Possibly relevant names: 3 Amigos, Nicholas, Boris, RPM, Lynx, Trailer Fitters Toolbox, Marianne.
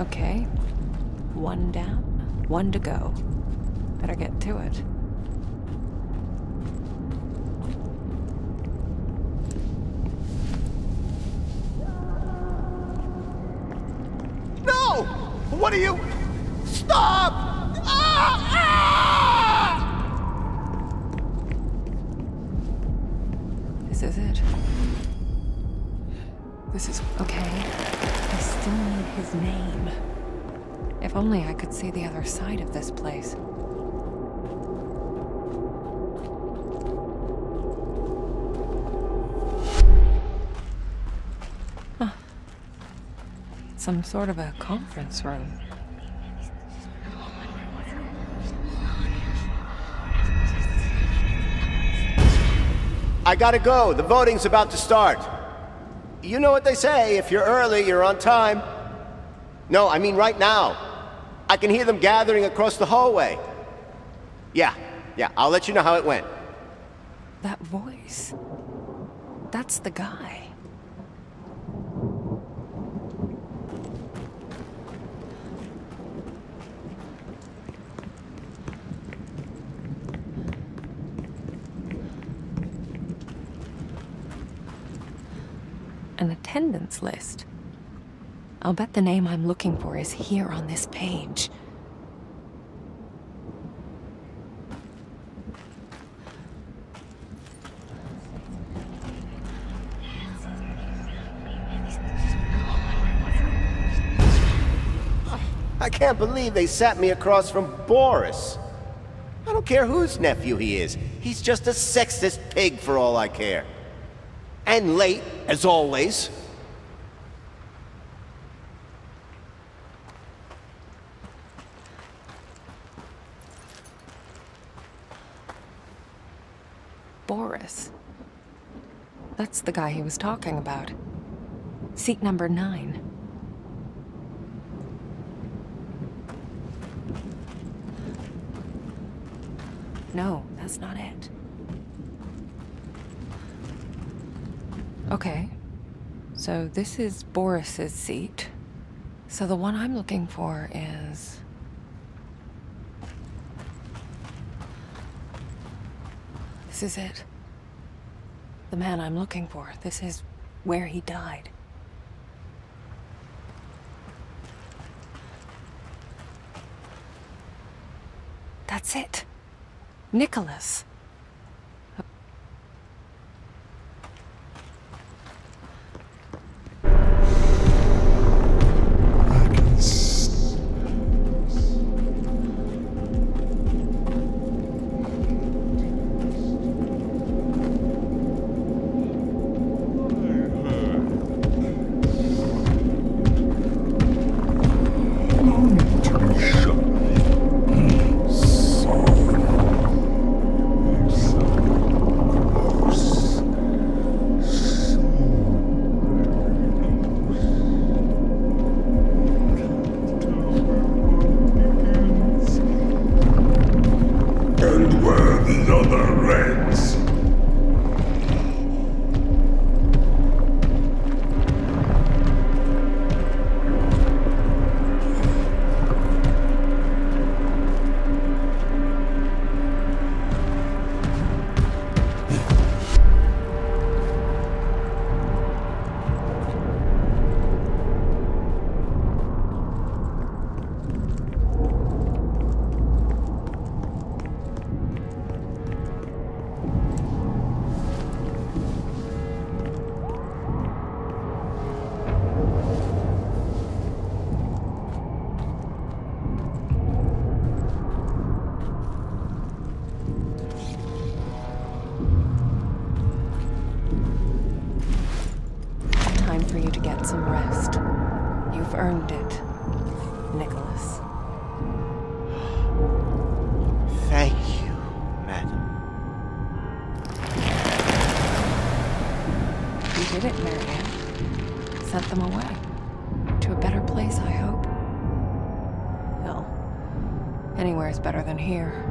Okay. One down, one to go. Better get to it. No! What are you? Stop! Ah! Ah! This is it. This is... okay. I still need his name. If only I could see the other side of this place. Huh. Some sort of a conference room. I gotta go. The voting's about to start. You know what they say, if you're early, you're on time. No, I mean right now. I can hear them gathering across the hallway. Yeah, I'll let you know how it went. That voice... that's the guy. An attendance list. I'll bet the name I'm looking for is here on this page. I can't believe they sat me across from Boris. I don't care whose nephew he is. He's just a sexist pig for all I care. And late, as always. Boris. That's the guy he was talking about. Seat number 9. No, that's not it. Okay, so this is Boris's seat. So the one I'm looking for is... this is it. The man I'm looking for. This is where he died. That's it. Nicholas. Did it, Marianne? Sent them away. To a better place, I hope. Hell, anywhere's better than here.